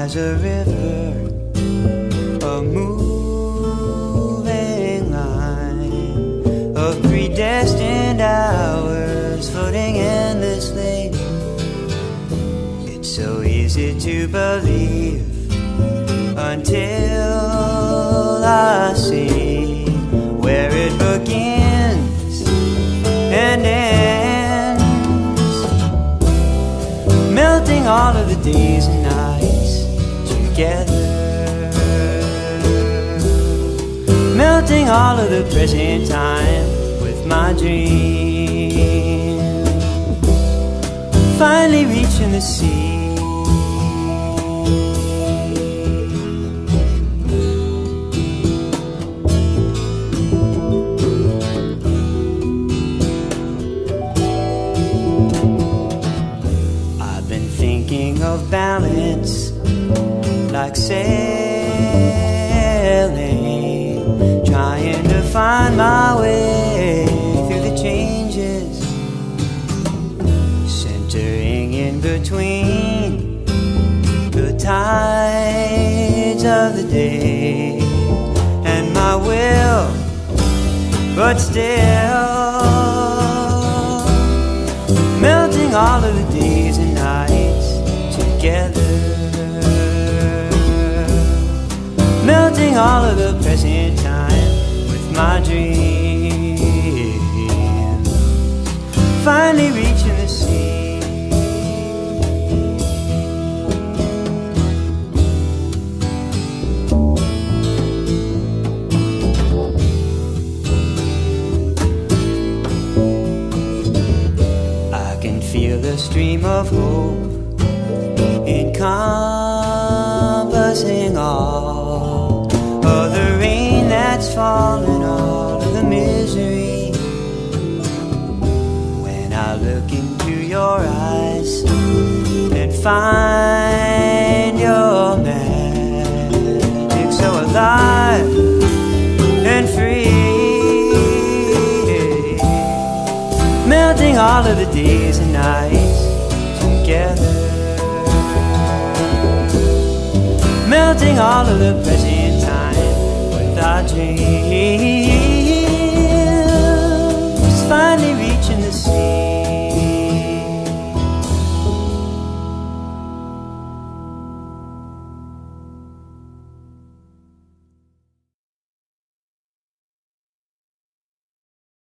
as a river, a moving line of predestined hours floating endlessly. It's so easy to believe until I see where it begins and ends, melting all of the days and nights together, melting all of the present time with my dream, finally reaching the sea. Of balance, like sailing, trying to find my way through the changes, centering in between the tides of the day and my will, but still melting all of the days and nights together, melting all of the present time with my dreams, finally reaching the sea. I can feel the stream of hope encompassing all of the rain that's fallen, all of the misery. When I look into your eyes and find your magic so alive and free, melting all of the days and nights together, melting all of the present time with our dreams.